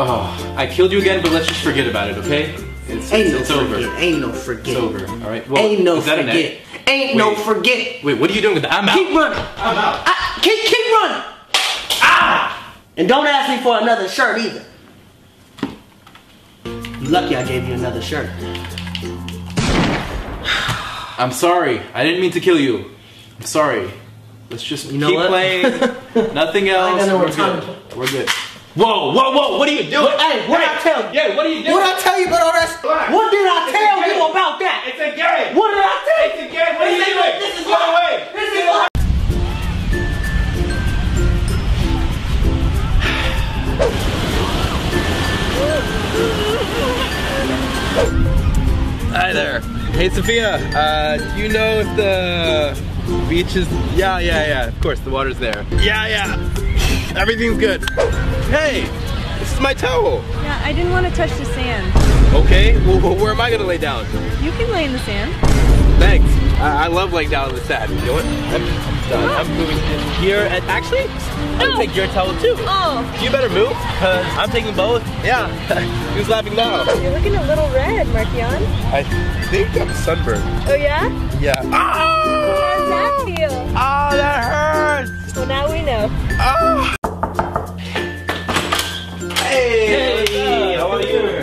Oh, I killed you again, but let's just forget about it, okay? It's over. Ain't no forget. It's over. All right. Well, ain't no forget. Ain't no forget. Wait, what are you doing with that? I'm out. Keep running. I'm out. Keep running. Ah! And don't ask me for another shirt either. Lucky I gave you another shirt. I'm sorry. I didn't mean to kill you. I'm sorry. Let's just keep playing. Nothing else. We're good. Whoa, whoa, whoa! What are you doing? Hey, what did I tell you? Yeah, what are you doing? What did I tell you about all that stuff? What did I tell you about that? It's a game. What did I tell you? It's a game. What are you doing? This is my way. This is my way. Hi there. Hey Sophia, do you know if the beach is... Yeah, of course, the water's there. Yeah, everything's good. Hey, this is my towel. Yeah, I didn't want to touch the sand. Okay, well, where am I going to lay down? You can lay in the sand. Thanks. I love laying down on the sand. You know what? I'm done. I'm moving in here. And actually, I'll take your towel too. Oh. You better move. I'm taking both. Yeah. Who's laughing now? You're looking a little red, Markian. I think I'm sunburned. Oh, yeah? Yeah. Oh! How's that feel? Oh, that hurts. Well, now we know. Oh!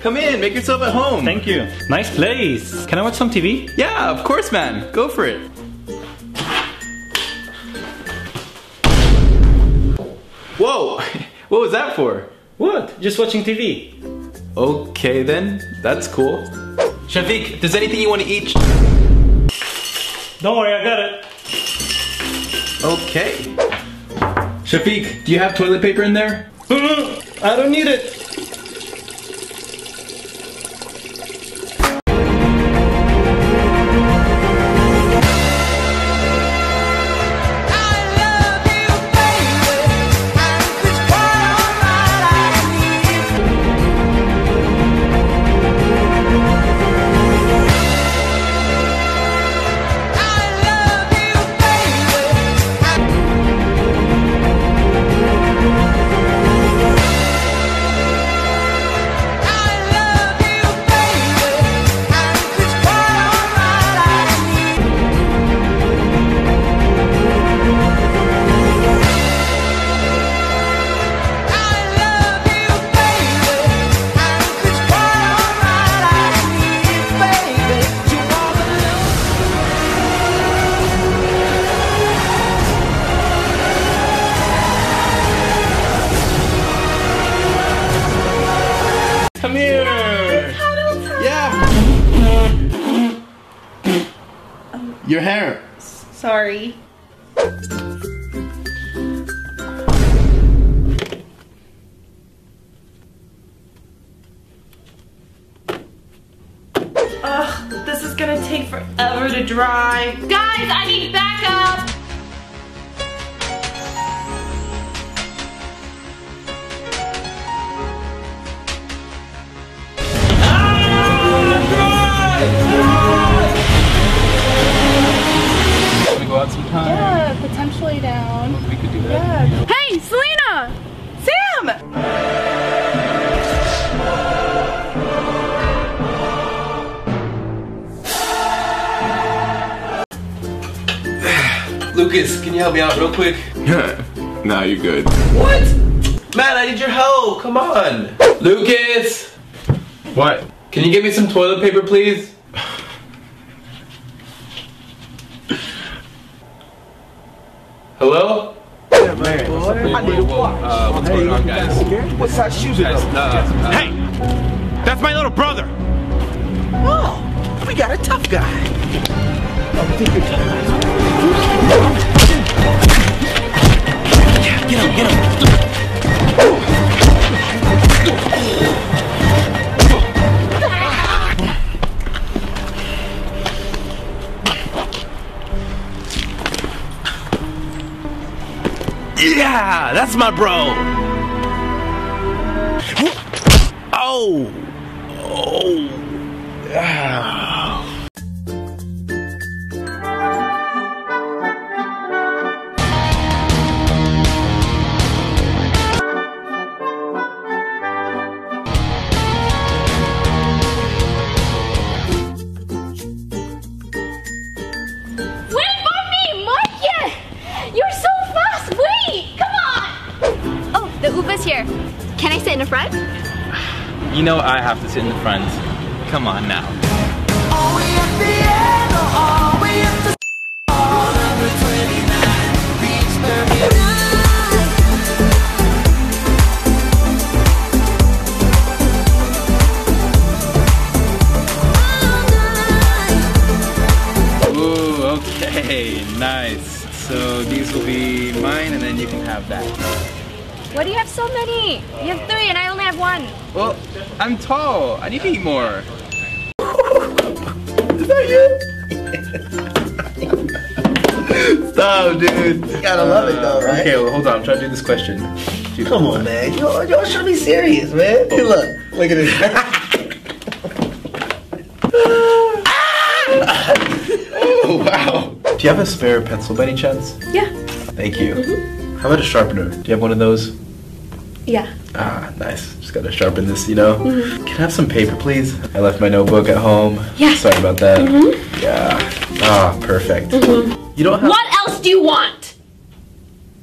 Come in, make yourself at home. Thank you. Nice place. Can I watch some TV? Yeah, of course, man. Go for it. Whoa, what was that for? What? Just watching TV. Okay then, that's cool. Shafiq, there's anything you want to eat? Don't worry, I got it. Okay. Shafiq, do you have toilet paper in there? I don't need it. Come here! Yeah! Your hair! Sorry. Ugh, this is gonna take forever to dry. Guys, I need backup! Time. Yeah, potentially down. We could do that. Yeah. Hey, Selena! Sam! Lucas, can you help me out real quick? Nah, you're good. What? Man, I need your help. Come on. Lucas! What? Can you get me some toilet paper, please? Hello? Yeah, man. What's going on, guys? What size shoes are those? Hey! That's my little brother! Oh! We got a tough guy! Yeah, get him, get him. Yeah, that's my bro. Oh, oh, yeah. The Uber's here. Can I sit in the front? You know I have to sit in the front. Come on now. Are we at the end or are we at the all of the 29 beach Bermuda? Ooh, okay, nice. So these will be mine and then you can have that. Why do you have so many? You have three and I only have one. Well, I'm tall. I need to eat more. Is that you? Stop, dude. You gotta love it though, right? Okay, well, hold on. I'm trying to do this question. Dude, come on, man. Y'all should be serious, man. Oh. Hey, look at this. Oh, wow. Do you have a spare pencil by any chance? Yeah. Thank you. Mm-hmm. How about a sharpener? Do you have one of those? Yeah. Ah, nice. Just gotta sharpen this, you know? Mm-hmm. Can I have some paper, please? I left my notebook at home. Yeah. Sorry about that. Mm-hmm. Yeah. Ah, perfect. Mm-hmm. You don't have- What else do you want?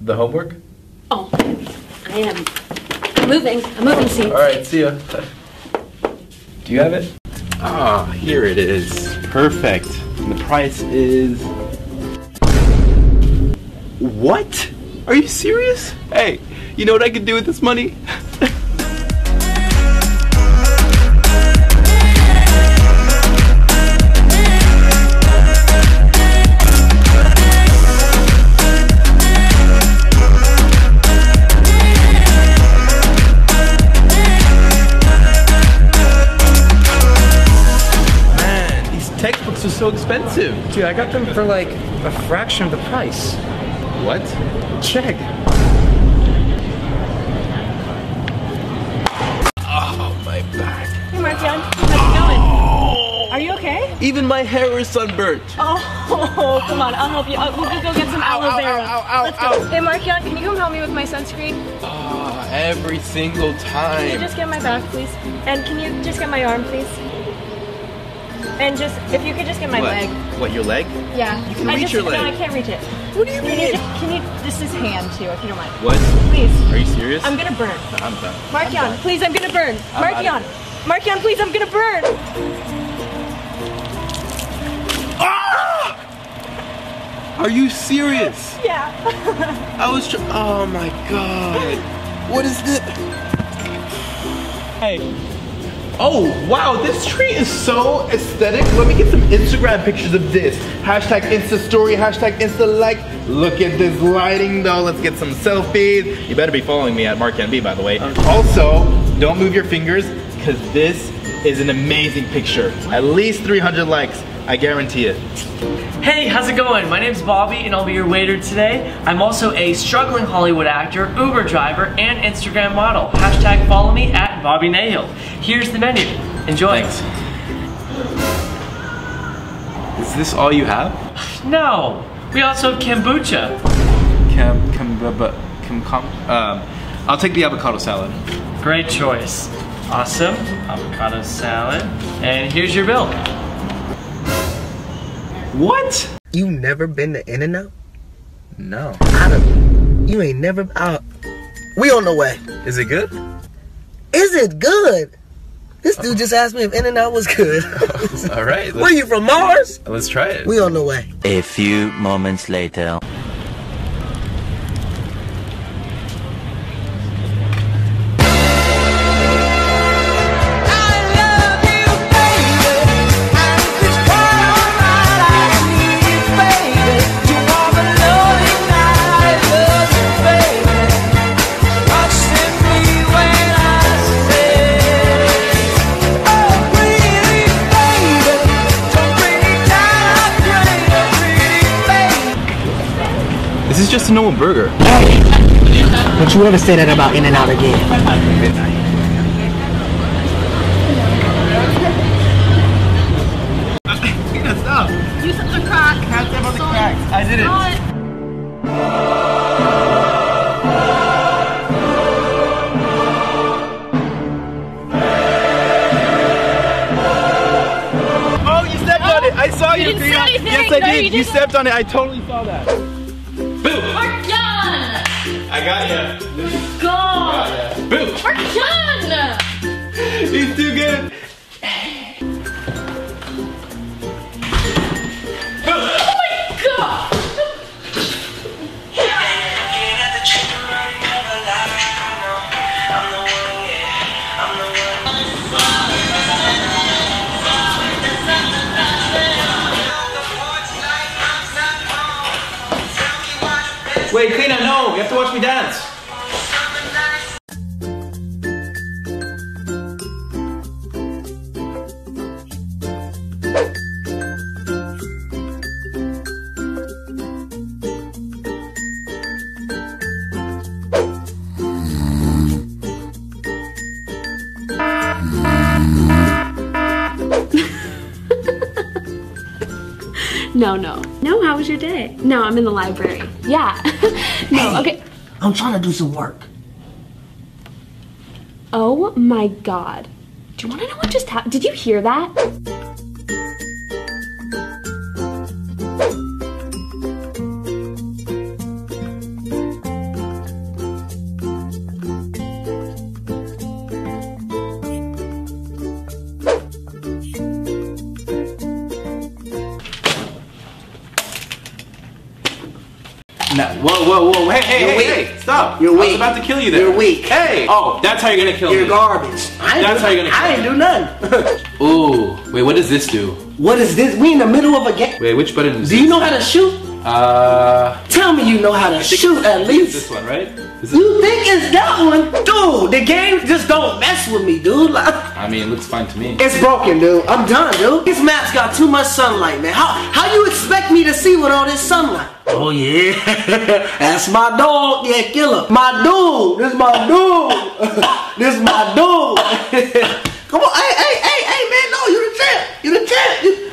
The homework? Oh, I am. I'm moving, see? Alright, see ya. Do you have it? Ah, here it is. Perfect. And the price is... What? Are you serious? Hey, you know what I could do with this money? Man, these textbooks are so expensive. Dude, I got them for like a fraction of the price. What? Check. Oh, my back. Hey, Markian. How's it going? Are you okay? Even my hair is sunburnt. Oh, come on. I'll help you. We'll go get some aloe vera. Let's go. Hey, Markian, can you come help me with my sunscreen? Every single time. Can you just get my back, please? And can you just get my arm, please? And just, if you could just get my leg. What, your leg? Yeah. You can reach your leg. No, I can't reach it. What do you mean? Can you just his hand too, if you don't mind. What? Please. Are you serious? I'm gonna burn. No, I'm done. Markian, please, I'm gonna burn. Markian. Markian, please, I'm gonna burn. Ah! Are you serious? Yeah. I was oh my god. What is this? Hey. Oh, wow, this tree is so aesthetic. Let me get some Instagram pictures of this. Hashtag Insta story, hashtag Insta like. Look at this lighting though. Let's get some selfies. You better be following me at MarkNB, by the way. Also, don't move your fingers because this is an amazing picture. At least 300 likes. I guarantee it. Hey, how's it going? My name's Bobby and I'll be your waiter today. I'm also a struggling Hollywood actor, Uber driver, and Instagram model. Hashtag follow me at Bobby Nail. Here's the menu. Enjoy. Thanks. Is this all you have? No. We also have kombucha. I'll take the avocado salad. Great choice. Awesome. Avocado salad. And here's your bill. What? You never been to In-N-Out? No. Adam, you ain't never out. We on the way. Is it good? Is it good? This dude just asked me if In-N-Out was good. All right. Where you from, Mars? Let's try it. We on the way. A few moments later. This is just a normal burger. Hey! Don't you ever say that about In-N-Out again. Tina, stop! You said the crack. Can't step on the crack. I did it. Oh, you stepped on it! I saw you, Tina! Yes, I did! You stepped on it! I totally saw that! Markian! I I got ya. Let's go. Boom. We're done. He's too good. Oh my god. Wait, Tina, no, you have to watch me dance. No, no. No, how was your day? No, I'm in the library. Yeah. No, hey, okay. I'm trying to do some work. Oh my god. Do you want to know what just happened? Did you hear that? No. Whoa, whoa, whoa, hey, hey, hey, stop. You're weak. I was about to kill you there. You're weak. Hey. Oh, that's how you're going to kill me. You're garbage. That's how you're going to kill me. I didn't do nothing. Ooh, wait, what does this do? What is this? We in the middle of a game. Wait, which button is this? Do you know how to shoot? Tell me you know how to shoot at least. This one, right? You think it's that one? Dude, the game just don't mess with me, dude. I mean, it looks fine to me. It's broken, dude. I'm done, dude. This map's got too much sunlight, man. How you expect me to see with all this sunlight? Oh yeah, that's my dog, yeah, killer. My dude, this my dude, this my dude. Come on, hey, man, no, you the champ, you the champ.